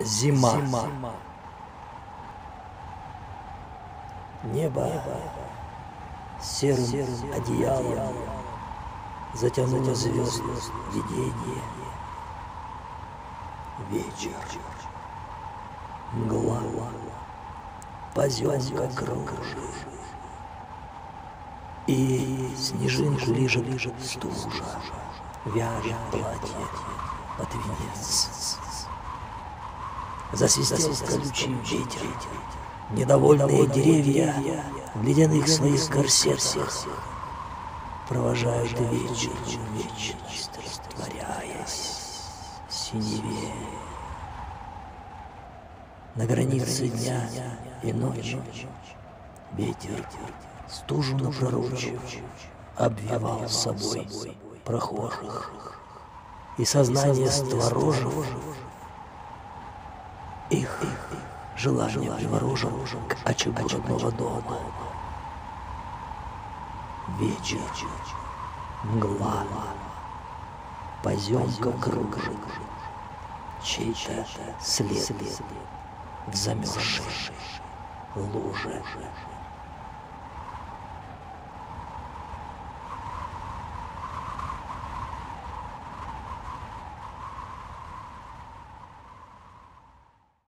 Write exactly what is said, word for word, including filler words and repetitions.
Зима. Зима. Небо, Небо серым, серым одеялом, одеялом затянуло звезд видение. Вечер, мгла, поземка кружит, и снежинку лижет стужа, вяжет платье под венец. Засвистел колючий ветер, недовольные деревья в ледяных своих корсетах провожают вечер, вечность растворяясь в синеве. На границе дня и ночи ветер стужу на пророчью обвивал собой прохожих, и сознание створожив их желание приворожил к очагу родного дома. Вечер, мгла, поземка кружит, чей-то след в замерзшей луже.